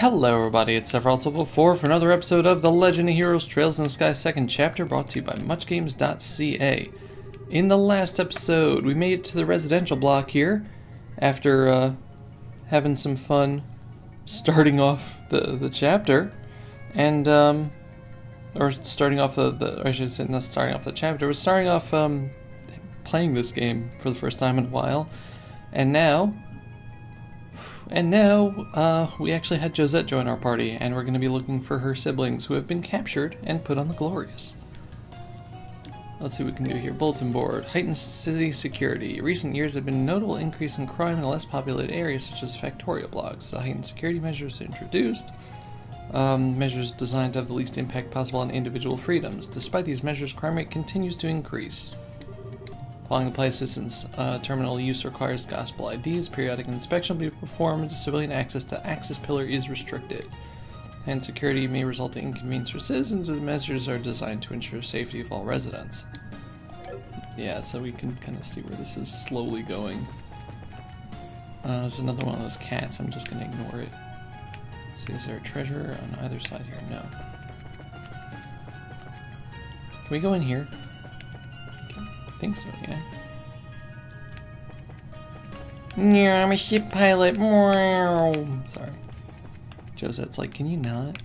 Hello everybody, it's Sephiroth1204 for another episode of The Legend of Heroes Trails in the Sky 2nd Chapter, brought to you by muchgames.ca. In the last episode, we made it to the residential block here, after having some fun starting off the chapter, and, or starting off I should say not starting off the chapter, we're starting off playing this game for the first time in a while, and now... we actually had Josette join our party, and we're going to be looking for her siblings who have been captured and put on the Glorious. Let's see what we can do here. Bulletin board. Heightened city security. Recent years have been a notable increase in crime in less populated areas such as factorio blocks. The heightened security measures introduced. Measures designed to have the least impact possible on individual freedoms. Despite these measures, crime rate continues to increase. Following the play assistance, terminal use requires gospel IDs, periodic inspection will be performed, civilian access to access pillar is restricted, and security may result in inconvenience for citizens, and the measures are designed to ensure safety of all residents. Yeah, so we can kind of see where this is slowly going. There's another one of those cats, I'm just going to ignore it. Let's see, is there a treasure on either side here? No. Can we go in here? I think so, yeah. Yeah, I'm a ship pilot. Sorry. Josette's like, can you not?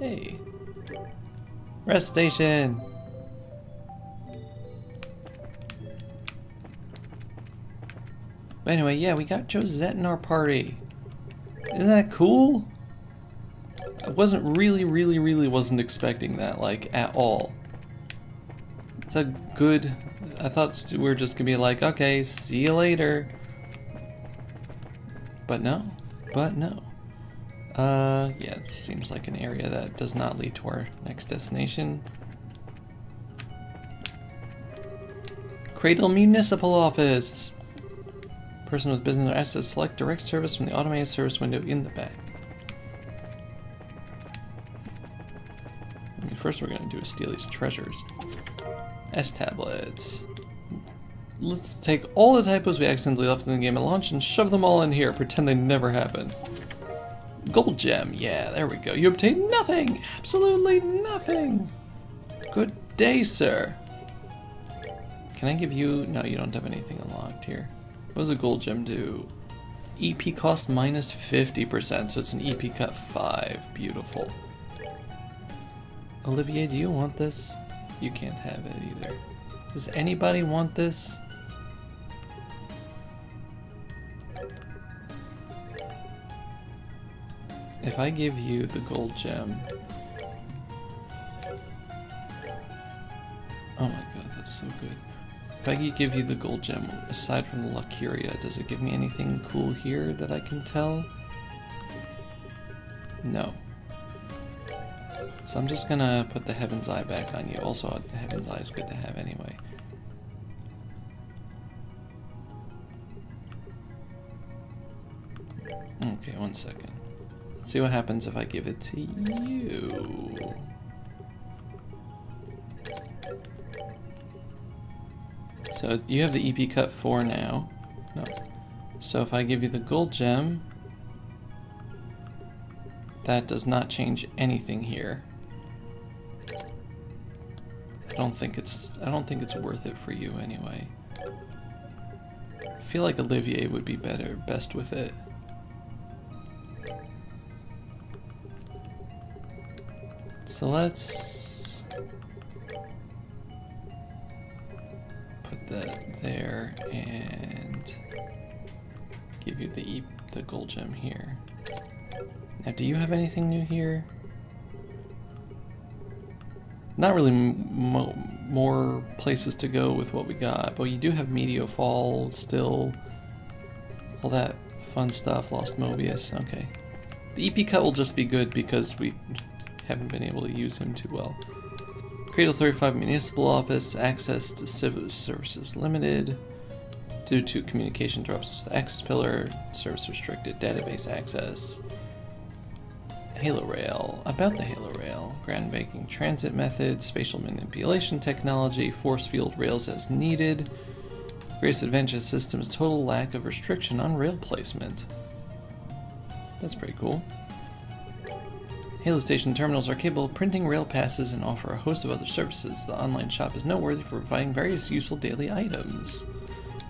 Hey. Rest station. But anyway, yeah, we got Josette in our party. Isn't that cool? I wasn't really wasn't expecting that, like, at all. It's a good... I thought we were just gonna be like, okay, see you later. But no, yeah, this seems like an area that does not lead to our next destination. Cradle Municipal Office. Person with business or assets, select direct service from the automated service window in the back. I mean, first we're gonna do is steal these treasures. S tablets. Let's take all the typos we accidentally left in the game at launch and shove them all in here. Pretend they never happened. Gold gem. Yeah, there we go. You obtained nothing. Absolutely nothing. Good day, sir. Can I give you... No, you don't have anything unlocked here. What does a gold gem do? EP cost minus 50%, so it's an EP cut 5. Beautiful. Olivier, do you want this? You can't have it either. Does anybody want this? If I give you the gold gem... Oh my god, that's so good. If I give you the gold gem, aside from the Lucaria, does it give me anything cool here that I can tell? No. So I'm just gonna put the Heaven's Eye back on you. Also, the Heaven's Eye is good to have anyway. Okay, one second. Let's see what happens if I give it to you. So you have the EP cut 4 now. No. So if I give you the gold gem, that does not change anything here. I don't think it's worth it for you anyway. I feel like Olivier would be best with it. So let's put that there and give you the gold gem here. Now, do you have anything new here? Not really more places to go with what we got, but you do have Meteofall still, all that fun stuff, Lost Mobius, okay. The EP cut will just be good because we haven't been able to use him too well. Cradle 35 Municipal Office, access to civil services limited, due to communication drops, the access pillar, service restricted, database access. Halo Rail, about the Halo Rail, ground banking transit method, spatial manipulation technology, force field rails as needed, Grace Adventure System's total lack of restriction on rail placement. That's pretty cool. Halo Station terminals are capable of printing rail passes and offer a host of other services. The online shop is noteworthy for providing various useful daily items.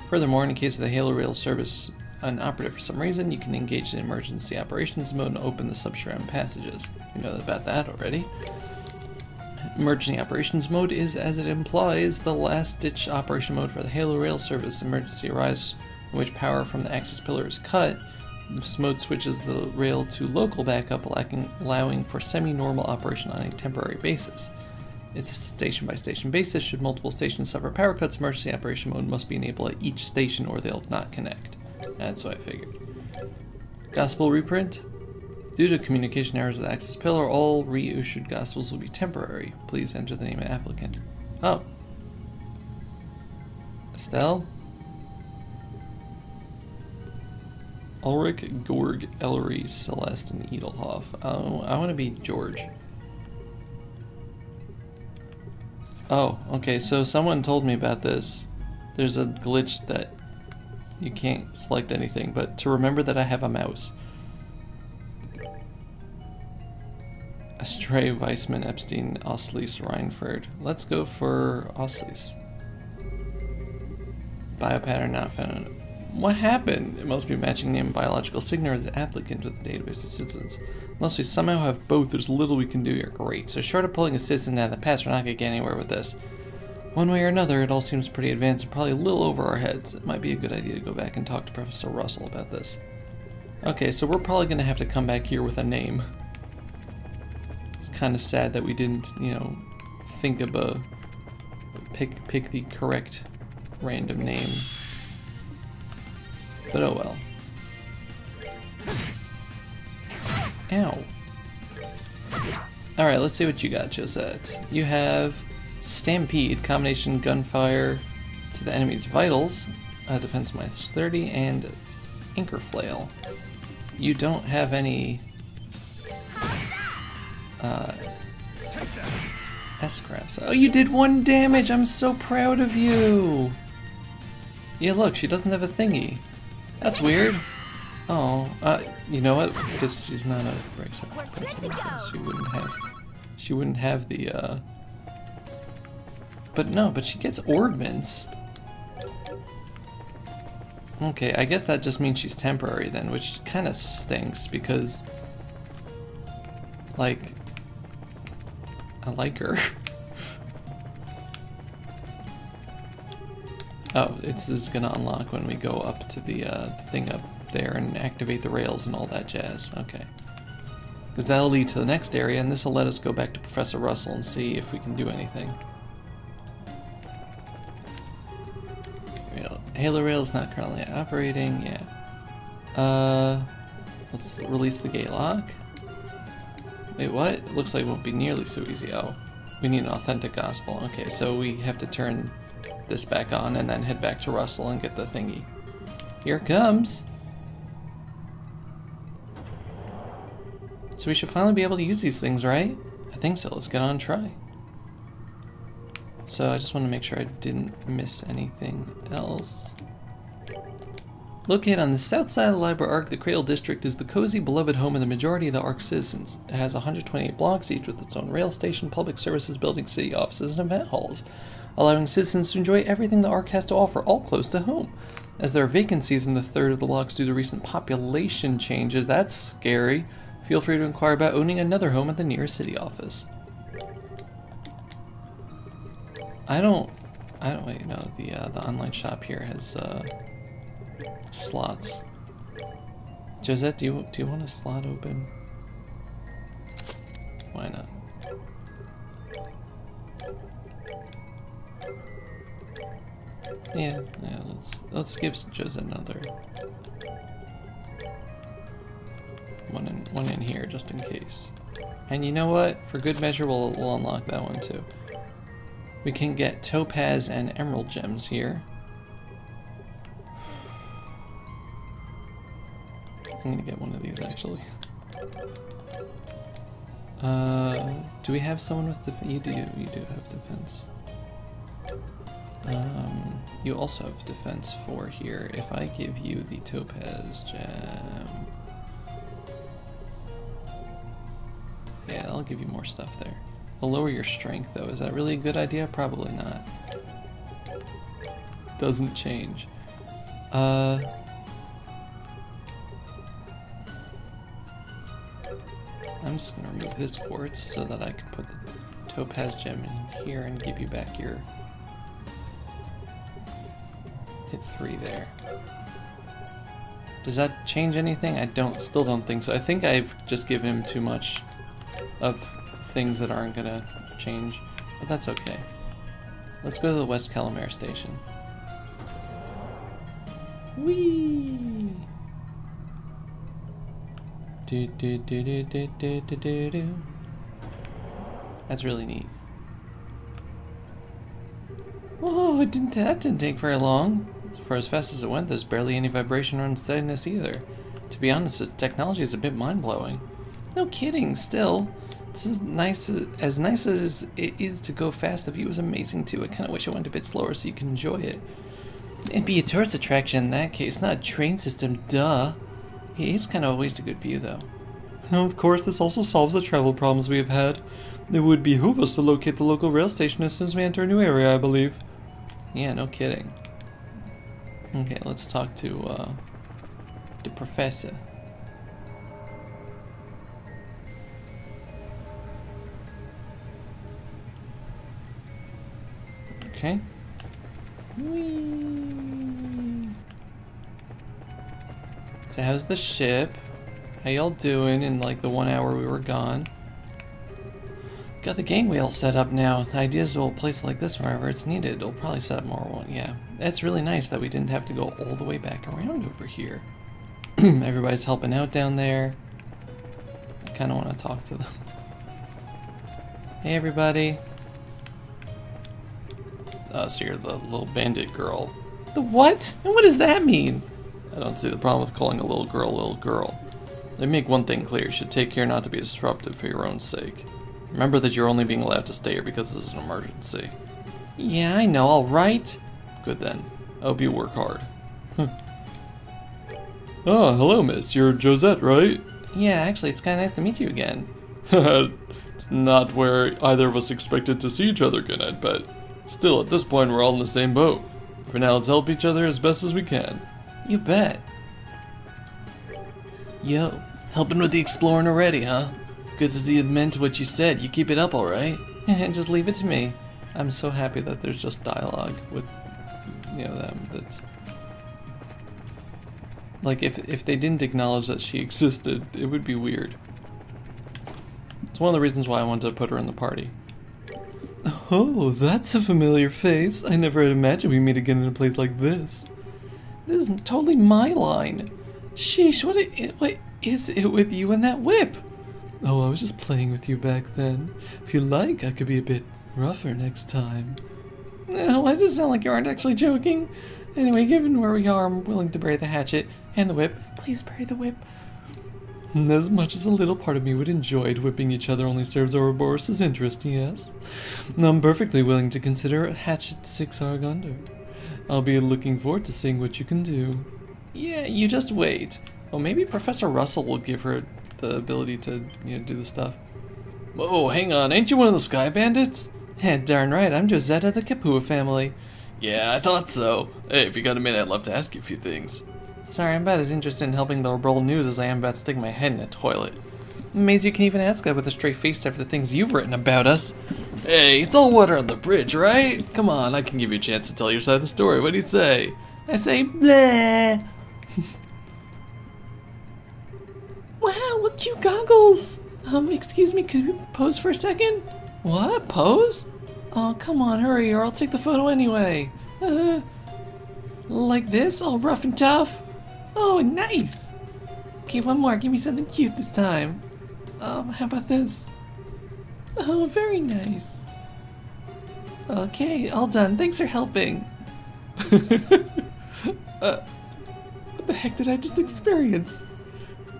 Furthermore, in case of the Halo Rail service unoperative for some reason, you can engage in emergency operations mode and open the subsurround passages. We know about that already. Emergency operations mode is, as it implies, the last-ditch operation mode for the Halo Rail service. Emergency arrives in which power from the access pillar is cut. This mode switches the rail to local backup, allowing for semi-normal operation on a temporary basis. It's a station-by-station basis. Should multiple stations suffer power cuts, emergency operation mode must be enabled at each station or they'll not connect. That's what I figured. Gospel reprint. Due to communication errors of the access pillar, all reissued Gospels will be temporary. Please enter the name of applicant. Oh. Estelle? Ulrich, Gorg, Ellery, Celeste, and Edelhoff. Oh, I want to be George. Oh, okay, so someone told me about this. There's a glitch that you can't select anything, but to remember that I have a mouse. Astray, Weissman, Epstein, Osleys, Reinford. Let's go for Osleys. Biopattern not found. What happened? It must be matching name and biological signature of the applicant with the database of citizens. Unless we somehow have both, there's little we can do here. Great. So short of pulling a citizen out of the past, we're not going to get anywhere with this. One way or another, it all seems pretty advanced and probably a little over our heads. It might be a good idea to go back and talk to Professor Russell about this. Okay, so we're probably going to have to come back here with a name. It's kind of sad that we didn't, you know, think of a... pick the correct random name. But oh well. Ow. Alright, let's see what you got, Josette. You have Stampede, combination gunfire to the enemy's vitals, defense minus 30, and Anchor Flail. You don't have any S-crafts. Oh, you did 1 damage! I'm so proud of you! Yeah, look, she doesn't have a thingy. That's weird. Oh, you know what? Because she's not a person, she wouldn't have the, But no, but she gets ordnance. Okay, I guess that just means she's temporary then, which kind of stinks because... Like... I like her. Oh, it's this is gonna unlock when we go up to the thing up there and activate the rails and all that jazz. Okay. Because that'll lead to the next area, and this will let us go back to Professor Russell and see if we can do anything. Halo Rail's not currently operating, yeah. Let's release the gate lock. Wait, what? It looks like it won't be nearly so easy. Oh, we need an authentic gospel. Okay, so we have to turn this back on and then head back to Russell and get the thingy. Here it comes! So we should finally be able to use these things, right? I think so. Let's get on and try. So I just want to make sure I didn't miss anything else. Located on the south side of the Library Arc, the Cradle District is the cozy, beloved home of the majority of the Arc citizens. It has 128 blocks, each with its own rail station, public services building, city offices, and event halls, allowing citizens to enjoy everything the Arc has to offer, all close to home. As there are vacancies in the third of the blocks due to recent population changes, that's scary. Feel free to inquire about owning another home at the nearest city office. I don't wait, no, the online shop here has slots. Josette, do you want a slot open? Why not? Yeah, let's give just another one in here just in case. And you know what? For good measure, we'll unlock that one too. We can get topaz and emerald gems here. I'm gonna get one of these actually. Do we have someone with defense? You do have defense. You also have defense 4 here. If I give you the topaz gem, I'll give you more stuff there. I'll lower your strength though. Is that really a good idea? Probably not. Doesn't change. I'm just gonna remove this quartz so that I can put the topaz gem in here and give you back your hit 3 there. Does that change anything? I still don't think so. I think I've just given him too much of things that aren't gonna change, but that's okay. Let's go to the West Calamare Station. Whee! That's really neat. Oh, that didn't take very long. For as fast as it went, there's barely any vibration or unsteadiness either. To be honest, this technology is a bit mind-blowing. No kidding, still. This is nice as it is to go fast, the view was amazing too. I kind of wish it went a bit slower so you can enjoy it. It'd be a tourist attraction in that case, not a train system, duh. It is kind of a waste of good view though. Now, of course, this also solves the travel problems we have had. It would behoove us to locate the local rail station as soon as we enter a new area, I believe. Yeah, no kidding. Okay, let's talk to the professor. Okay. Whee. So how's the ship? How y'all doing in like the 1 hour we were gone? Got the gangway all set up now. The idea is to hold a place like this wherever it's needed. It'll probably set up more one, yeah. That's really nice that we didn't have to go all the way back around over here. Everybody's helping out down there. I kinda wanna talk to them. Hey everybody. So you're the little bandit girl. The what? And what does that mean? I don't see the problem with calling a little girl They make one thing clear, you should take care not to be disruptive for your own sake. Remember that you're only being allowed to stay here because this is an emergency. Yeah, I know, alright. Good then. I hope you work hard. Oh, hello miss, you're Josette, right? Yeah, actually, it's kinda nice to meet you again. It's not where either of us expected to see each other again, I'd bet. Still, at this point, we're all in the same boat. For now, let's help each other as best as we can. You bet. Yo, helping with the exploring already, huh? Good to see you meant what you said. You keep it up, alright? And just leave it to me. I'm so happy that there's just dialogue with, you know, them. That's... Like, if they didn't acknowledge that she existed, it would be weird. It's one of the reasons why I wanted to put her in the party. Oh, that's a familiar face. I never had imagined we'd meet again in a place like this. This is totally my line. Sheesh, what is it with you and that whip? Oh, I was just playing with you back then. If you like, I could be a bit rougher next time. No, why does it sound like you aren't actually joking? Anyway, given where we are, I'm willing to bury the hatchet and the whip. Please bury the whip. As much as a little part of me would enjoy it, whipping each other only serves Ouroboros' interest, yes? I'm perfectly willing to consider a hatchet 6 Argonder. I'll be looking forward to seeing what you can do. Yeah, you just wait. Oh, maybe Professor Russell will give her the ability to, you know, do the stuff. Whoa, hang on, ain't you one of the Sky Bandits? Yeah, darn right, I'm Josette of the Capua family. Yeah, I thought so. Hey, if you got a minute, I'd love to ask you a few things. Sorry, I'm about as interested in helping the world news as I am about sticking my head in a toilet. I'm amazed you can even ask that with a straight face after the things you've written about us. Hey, it's all water on the bridge, right? Come on, I can give you a chance to tell your side of the story. What do you say? I say, bleh. Wow, what cute goggles. Excuse me, could you pose for a second? What? Pose? Oh, come on, hurry or I'll take the photo anyway. Like this? All rough and tough? Oh, nice! Okay, one more. Give me something cute this time. How about this? Oh, very nice. Okay, all done. Thanks for helping. What the heck did I just experience?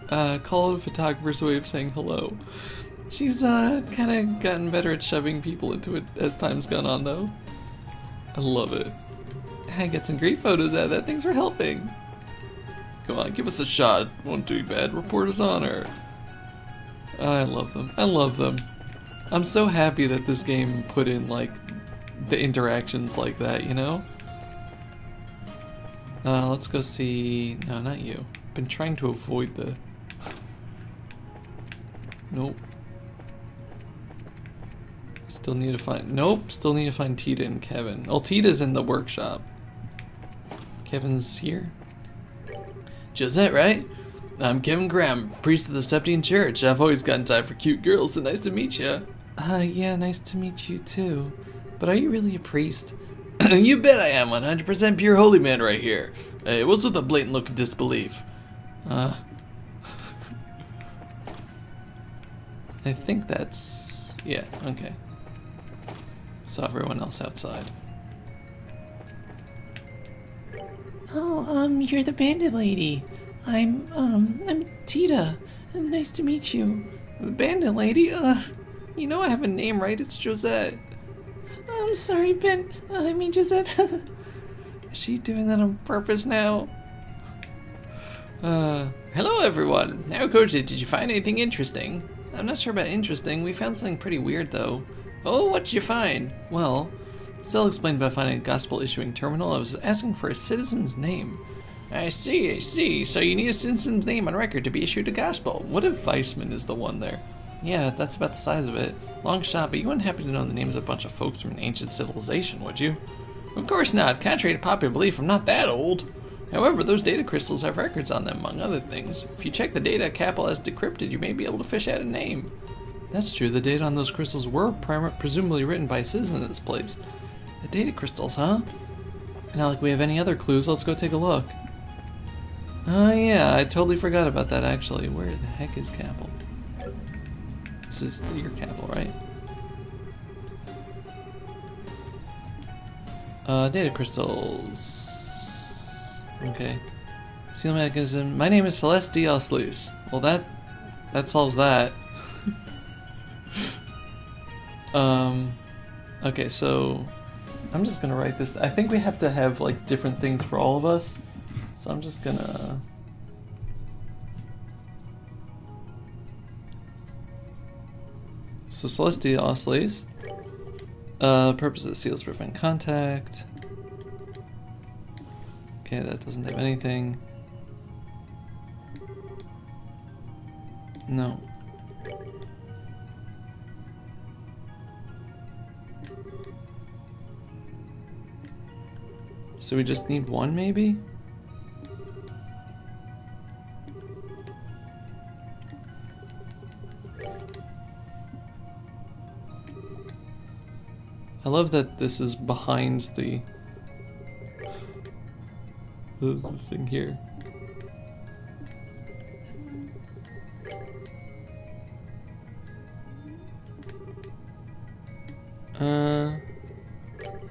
Call a photographer's way of saying hello. She's, kind of gotten better at shoving people into it as time's gone on, though. I love it. I get some great photos out of that. Thanks for helping. Come on, give us a shot. Won't do bad. Report is honor. I love them. I love them. I'm so happy that this game put in, like, the interactions like that, you know? Let's go see... No, not you. I've been trying to avoid the... Nope. Still need to find... Nope, still need to find Tita and Kevin. Oh, Tita's in the workshop. Kevin's here? Josette, right? I'm Kevin Graham, priest of the Septian Church. I've always gotten time for cute girls, so nice to meet you. Yeah, nice to meet you too. But are you really a priest? You bet I am, 100% pure holy man right here. Hey, what's with the blatant look of disbelief? I think that's... yeah, okay. Saw everyone else outside. Oh, you're the bandit lady. I'm Tita. Nice to meet you. The bandit lady? You know I have a name, right? It's Josette. I'm sorry, Ben. I mean Josette. Is she doing that on purpose now? Hello everyone. How goes it? Did you find anything interesting? I'm not sure about interesting. We found something pretty weird though. Oh, what'd you find? Well, Estelle explained about finding a gospel issuing terminal. I was asking for a citizen's name. I see. So you need a citizen's name on record to be issued a gospel. What if Weissman is the one there? Yeah, that's about the size of it. Long shot, but you wouldn't happen to know the names of a bunch of folks from an ancient civilization, would you? Of course not. Contrary to popular belief, I'm not that old. However, those data crystals have records on them, among other things. If you check the data Capua has decrypted, you may be able to fish out a name. That's true. The data on those crystals were presumably written by a citizen of this place. The data crystals, huh? Not like we have any other clues. Let's go take a look. Oh yeah, I totally forgot about that actually. Where the heck is Capua? This is your Capua, right? Data crystals. Okay. Seal mechanism. My name is Celeste D. Osleys. Well, that solves that. Okay, so I'm just gonna write this. I think we have to have like different things for all of us, so I'm just gonna Celeste D. Osleys. Purpose of the seals, prevent contact. Okay, that doesn't have anything. No. So we just need one, maybe? I love that this is behind the thing here.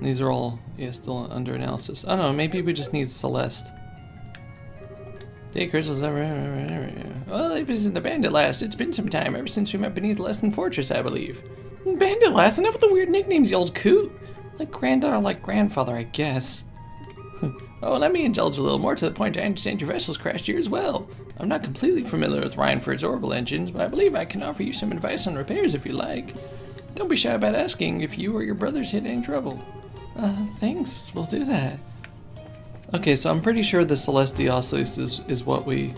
These are all, yeah, still under analysis. I don't know, maybe we just need Celeste. Data crystals. Well, I visited the bandit last. It's been some time, ever since we met beneath the Lesson Fortress, I believe. Bandit last? Enough with the weird nicknames, you old coot! Like granddaughter, like grandfather, I guess. Oh, let me indulge a little more to the point. I understand your vessel's crashed here as well. I'm not completely familiar with Rhineford's orbital engines, but I believe I can offer you some advice on repairs if you like. Don't be shy about asking if you or your brothers hit any trouble. Thanks, we'll do that. Okay, so I'm pretty sure the Celeste D. Osleys is what we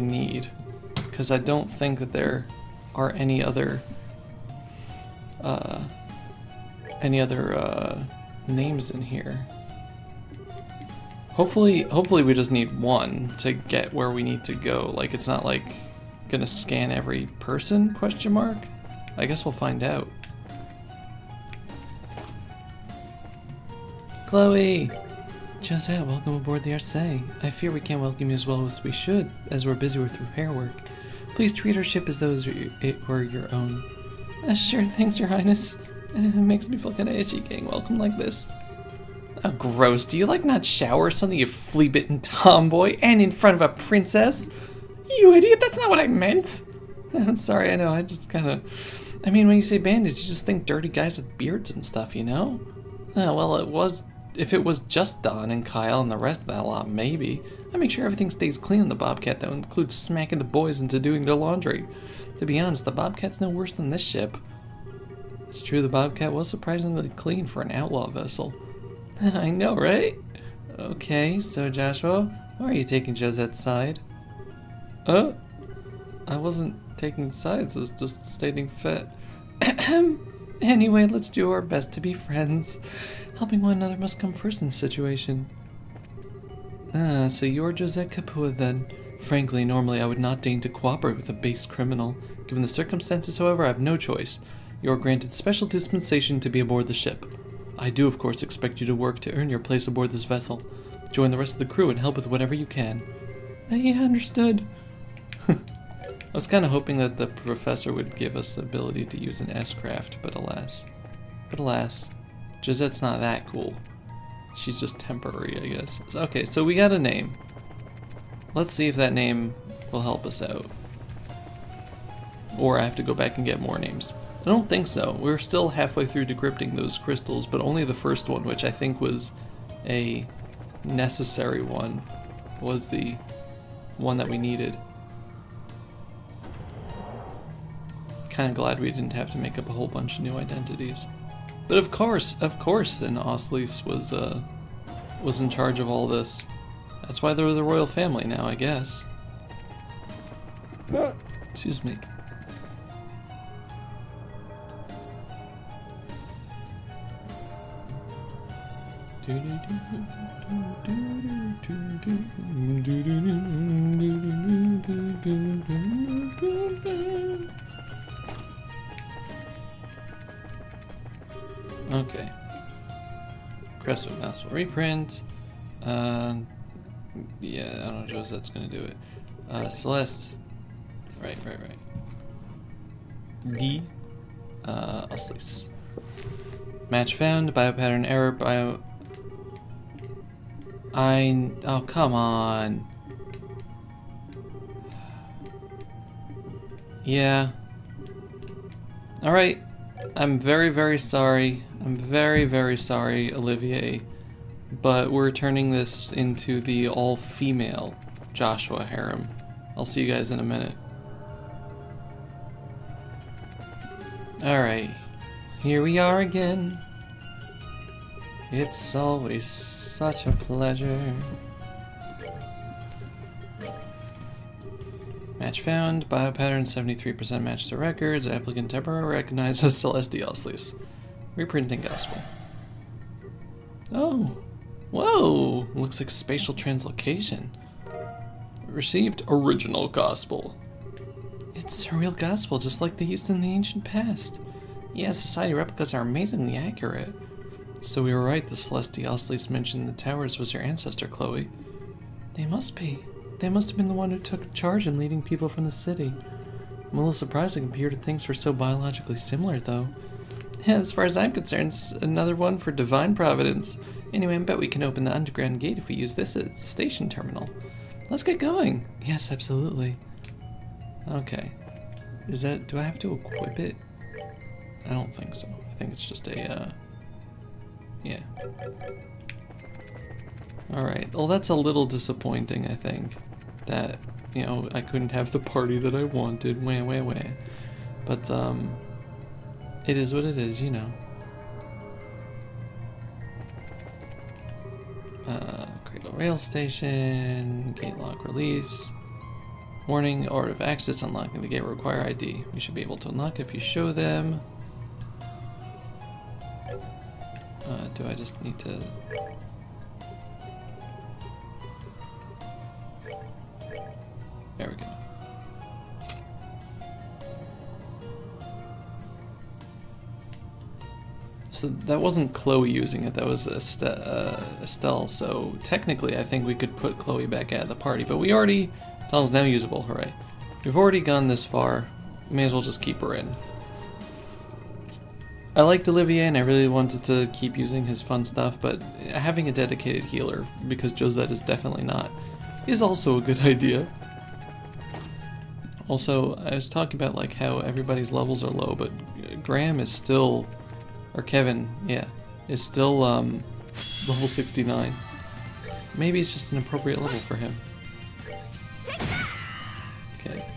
need, because I don't think that there are any other names in here. Hopefully we just need one to get where we need to go. Like, it's not like gonna scan every person? Question mark. I guess we'll find out. Chloe! Josette, welcome aboard the Arcee. I fear we can't welcome you as well as we should, as we're busy with repair work. Please treat our ship as though it were your own. Sure, thanks, Your Highness. It makes me feel kinda itchy getting welcomed like this. Oh, gross. Do you, like, not shower or something, you flea-bitten tomboy, and in front of a princess? You idiot, that's not what I meant! I'm sorry, I know, I just kinda... I mean, when you say bandits, you just think dirty guys with beards and stuff, you know? Oh, well, it was... If it was just Don and Kyle and the rest of that lot, maybe. I make sure everything stays clean in the Bobcat, though, includes smacking the boys into doing their laundry. To be honest, the Bobcat's no worse than this ship. It's true, the Bobcat was surprisingly clean for an outlaw vessel. I know, right? Okay, so Joshua, why are you taking Josette's side? I wasn't taking sides, I was just stating fit. Anyway, let's do our best to be friends. Helping one another must come first in this situation. Ah, so you're Josette Capua then. Frankly, normally I would not deign to cooperate with a base criminal. Given the circumstances, however, I have no choice. You are granted special dispensation to be aboard the ship. I do, of course, expect you to work to earn your place aboard this vessel. Join the rest of the crew and help with whatever you can. Yeah, understood. I was kind of hoping that the professor would give us the ability to use an S-craft, but alas. Josette's not that cool. She's just temporary, I guess. Okay, so we got a name. Let's see if that name will help us out. Or I have to go back and get more names. I don't think so. We're still halfway through decrypting those crystals, but only the first one, which I think was a necessary one, was the one that we needed. Kind of glad we didn't have to make up a whole bunch of new identities. But of course, then Osleys was in charge of all this. That's why they're the royal family now, I guess. Excuse me. Okay. Crest of Mouse will reprint. Yeah, I don't know, Josette's gonna do it. Celeste. Right. D. Osleys. Match found. Biopattern error. Oh, come on. Yeah. Alright. I'm very, very sorry. I'm very, very sorry, Olivier, but we're turning this into the all-female Joshua harem. I'll see you guys in a minute. Alright, here we are again. It's always such a pleasure. Match found, biopattern 73% match to records, applicant temporarily recognized as Celeste D. Osleys. Reprinting gospel. Oh! Whoa! Looks like spatial translocation. Received original gospel. It's surreal gospel, just like they used in the ancient past. Yeah, society replicas are amazingly accurate. So we were right, the Celeste D. Osleys mentioned the towers was your ancestor, Chloe. They must be. They must have been the one who took charge in leading people from the city. I'm a little surprised I compared things were so biologically similar, though. As far as I'm concerned, it's another one for divine providence. Anyway, I bet we can open the underground gate if we use this as a station terminal. Let's get going! Yes, absolutely. Okay. Is that... do I have to equip it? I don't think so. I think it's just a, yeah. Alright. Well, that's a little disappointing, I think. That, you know, I couldn't have the party that I wanted. Wah. But, it is what it is, you know. Cradle rail station, gate lock release. Warning, order of access unlocking the gate will require ID. We should be able to unlock if you show them. Do I just need to... There we go. So that wasn't Chloe using it, that was Estelle, so technically I think we could put Chloe back at the party, but we already... Tunnel's now usable, hooray. We've already gone this far, may as well just keep her in. I liked Olivier and I really wanted to keep using his fun stuff, but having a dedicated healer, because Josette is definitely not, is also a good idea. Also, I was talking about like how everybody's levels are low, but Graham is still... or Kevin, yeah, is still level 69. Maybe it's just an appropriate level for him. Okay.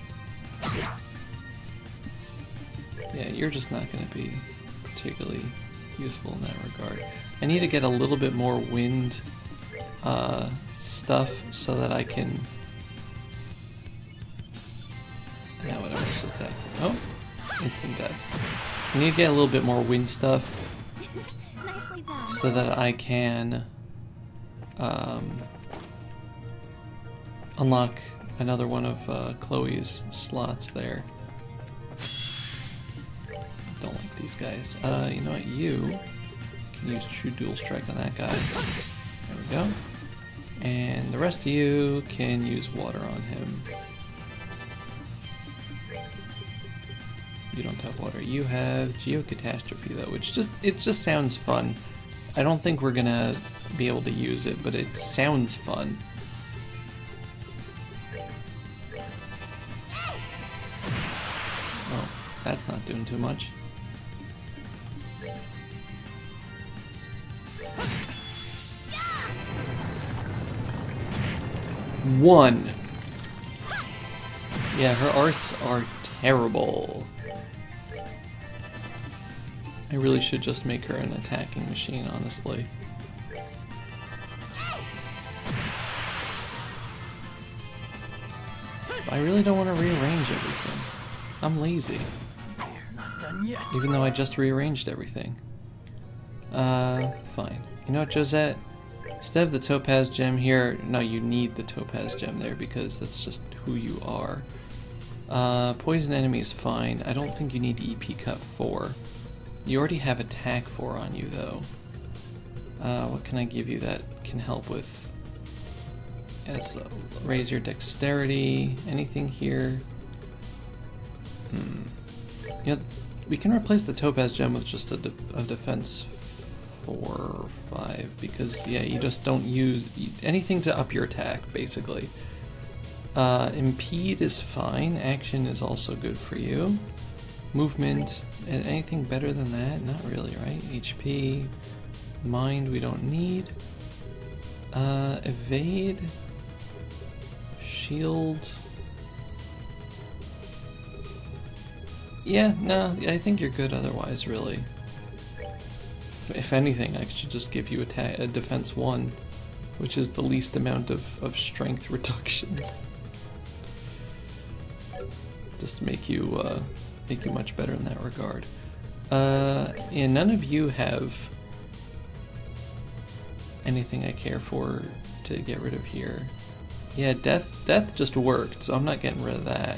Yeah, you're just not going to be particularly useful in that regard. I need to get a little bit more wind stuff so that I can... Now whatever, just attack. Oh, instant death. I need to get a little bit more wind stuff so that I can unlock another one of Chloe's slots there. Don't like these guys. You know what? You can use True Dual Strike on that guy. There we go. And the rest of you can use Water on him. You don't have Water. You have Geocatastrophe though, which just sounds fun. I don't think we're gonna be able to use it, but it sounds fun. Oh, that's not doing too much. One. Yeah, her arts are terrible. I really should just make her an attacking machine, honestly. But I really don't want to rearrange everything. I'm lazy. Not done yet. Even though I just rearranged everything. Fine. You know what, Josette? Instead of the topaz gem here, no, you need the topaz gem there because that's just who you are. Poison enemy is fine. I don't think you need EP cut 4. You already have attack 4 on you though. What can I give you that can help with? Yes, raise your dexterity. Anything here? You know, we can replace the topaz gem with just a defense 4 or 5 because yeah, you just don't use anything to up your attack basically. Impede is fine. Action is also good for you. Movement, anything better than that? Not really, right? HP, mind we don't need. Evade, shield. Yeah, no, I think you're good otherwise, really. If anything, I should just give you a defense 1, which is the least amount of strength reduction. Just to make you... Make you much better in that regard. And none of you have anything I care for to get rid of here. Yeah, death just worked, so I'm not getting rid of that.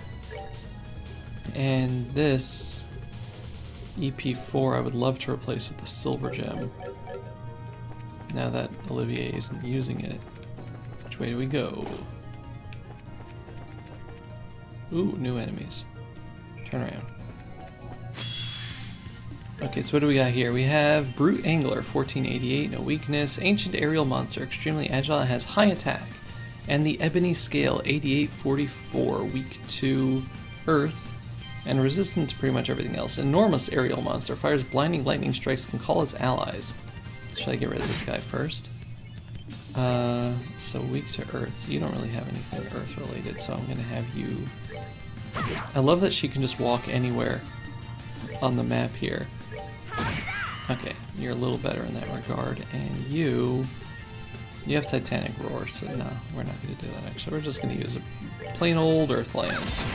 And this EP4 I would love to replace with the silver gem. Now that Olivier isn't using it. Which way do we go? Ooh, new enemies. Turn around. Okay, so what do we got here? We have Brute Angler, 1488, no weakness, Ancient Aerial Monster, extremely agile, has high attack, and the Ebony Scale, 8844, weak to Earth, and resistant to pretty much everything else. Enormous Aerial Monster, fires blinding lightning strikes, can call its allies. Should I get rid of this guy first? So weak to Earth, so you don't really have anything Earth related, so I'm gonna have you... I love that she can just walk anywhere on the map here. Okay, you're a little better in that regard, and you have Titanic Roar, so no, we're not going to do that actually. We're just going to use a plain old Earthlands.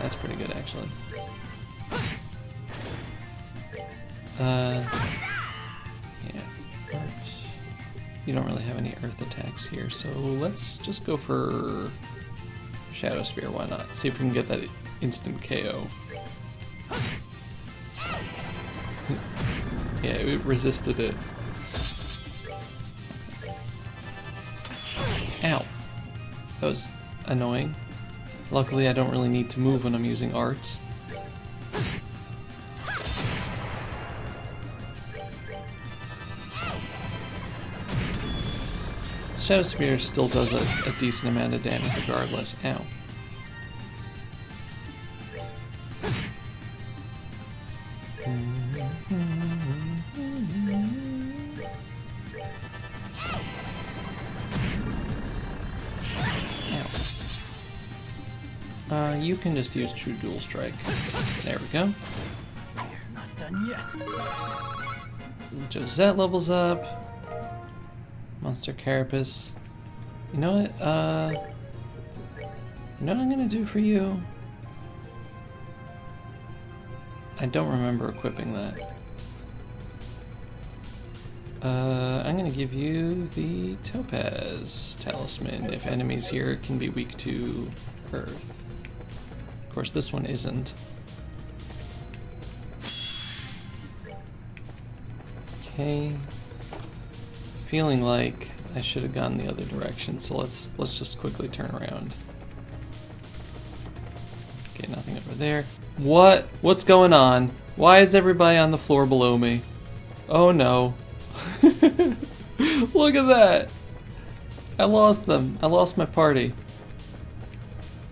That's pretty good actually. Yeah, but you don't really have any Earth attacks here, so let's just go for... Shadow Spear, why not? See if we can get that instant KO. Yeah, it resisted it. Ow. That was annoying. Luckily, I don't really need to move when I'm using arts. Shadow Spear still does a decent amount of damage regardless. Ow. You can just use True Dual Strike. There we go. done yet. Josette levels up. Monster Carapace. You know what I'm gonna do for you? I don't remember equipping that. I'm gonna give you the Topaz Talisman if enemies here can be weak to Earth. Of course, this one isn't. Okay. Feeling like I should have gone the other direction, so let's just quickly turn around. Okay, nothing over there. What? What's going on? Why is everybody on the floor below me? Oh no. Look at that! I lost them. I lost my party.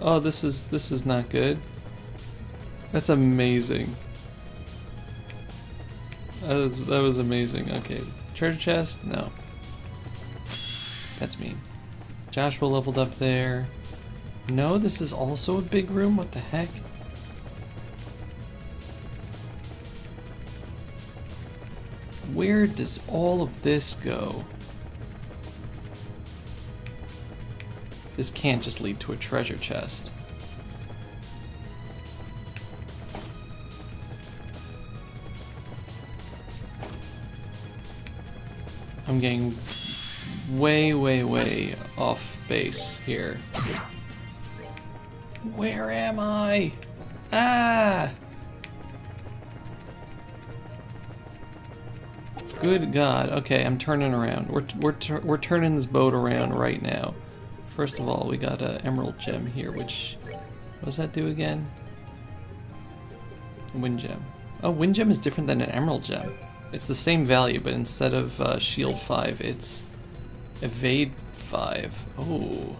Oh, this is not good. That's amazing. That was amazing. Okay, treasure chest? No. That's mean. Joshua leveled up there. No, this is also a big room. What the heck? Where does all of this go? This can't just lead to a treasure chest. I'm getting way, way, way off base here. Where am I? Ah! Good God. Okay, I'm turning around. We're turning this boat around right now. First of all, we got an emerald gem here, which... what does that do again? Wind gem. Oh, wind gem is different than an emerald gem. It's the same value, but instead of shield 5, it's evade 5. Oh.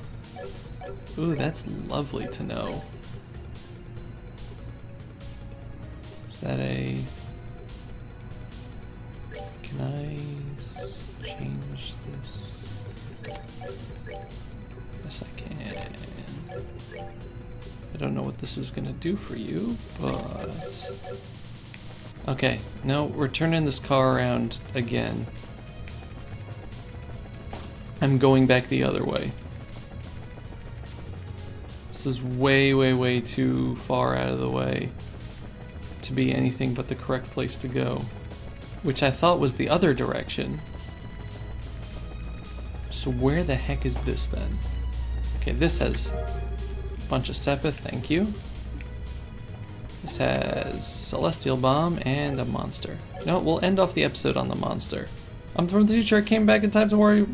Ooh, that's lovely to know. Is that a... can I change this? Yes, I can. I don't know what this is gonna do for you, but... okay, no, we're turning this car around again. I'm going back the other way. This is way, way, way too far out of the way to be anything but the correct place to go. Which I thought was the other direction. So where the heck is this then? Okay, this has a bunch of Sephiroth, thank you. This has Celestial Bomb and a monster. No, we'll end off the episode on the monster. I'm from the future, I came back in time to worry.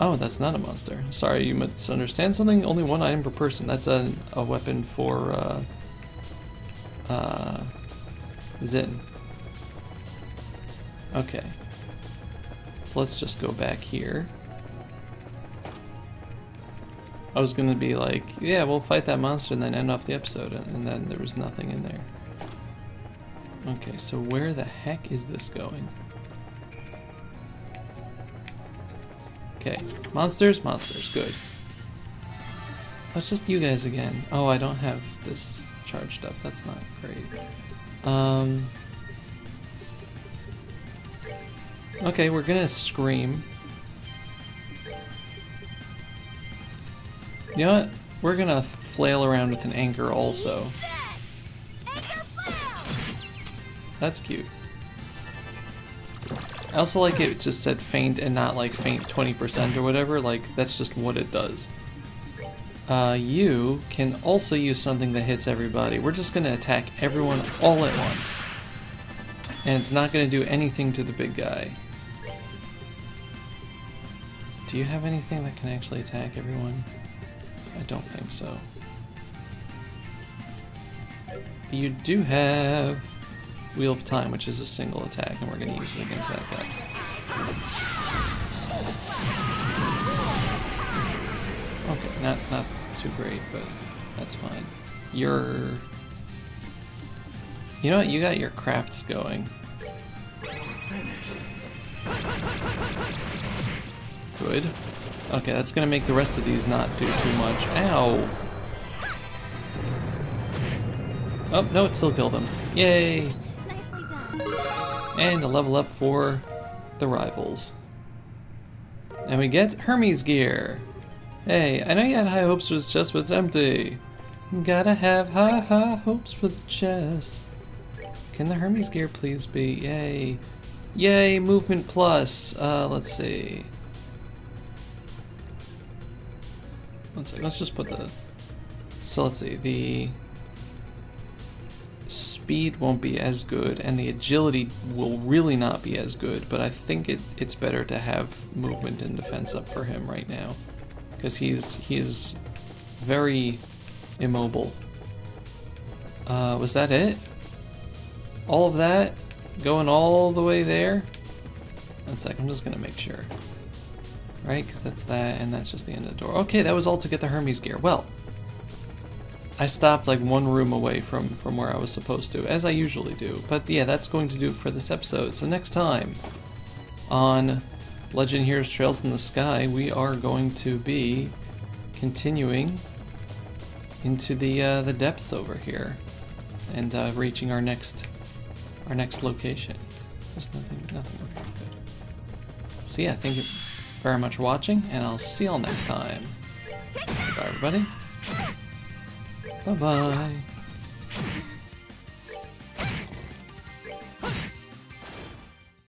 Oh, that's not a monster. Sorry, you misunderstand something. Only one item per person. That's a weapon for, Zin. Okay. So let's just go back here. I was gonna be like, yeah, we'll fight that monster and then end off the episode, and then there was nothing in there. Okay, so where the heck is this going? Okay, monsters, good. Oh, it's just you guys again. Oh, I don't have this charged up, that's not great. Okay, we're gonna scream. You know what? We're gonna flail around with an anchor also. That's cute. I also like it just said faint and not like faint 20% or whatever, like that's just what it does. You can also use something that hits everybody. We're just gonna attack everyone all at once. And it's not gonna do anything to the big guy. Do you have anything that can actually attack everyone? I don't think so. But you do have Wheel of Time, which is a single attack, and we're going to use it against that guy. Okay, not too great, but that's fine. You know what? You got your crafts going. Good. Okay, that's going to make the rest of these not do too much. Ow! Oh, no, it still killed him. Yay! Nicely done. And a level up for the rivals. And we get Hermes gear. Hey, I know you had high hopes for this chest, but it's empty. You gotta have high hopes for the chest. Can the Hermes gear please be? Yay. Yay, movement plus. Let's see. One sec, let's just put the... So let's see, the... Speed won't be as good, and the agility will really not be as good, but I think it's better to have movement and defense up for him right now. Because he's very immobile. Was that it? All of that? Going all the way there? One sec, I'm just gonna make sure. Right, because that's that, and that's just the end of the door. Okay, that was all to get the Hermes gear. Well, I stopped like one room away from where I was supposed to, as I usually do. But yeah, that's going to do it for this episode. So next time on Legend of Heroes Trails in the Sky, we are going to be continuing into the depths over here and reaching our next location. There's nothing over here. Good. So yeah, thank you very much for watching, and I'll see y'all next time. Bye everybody. Bye-bye.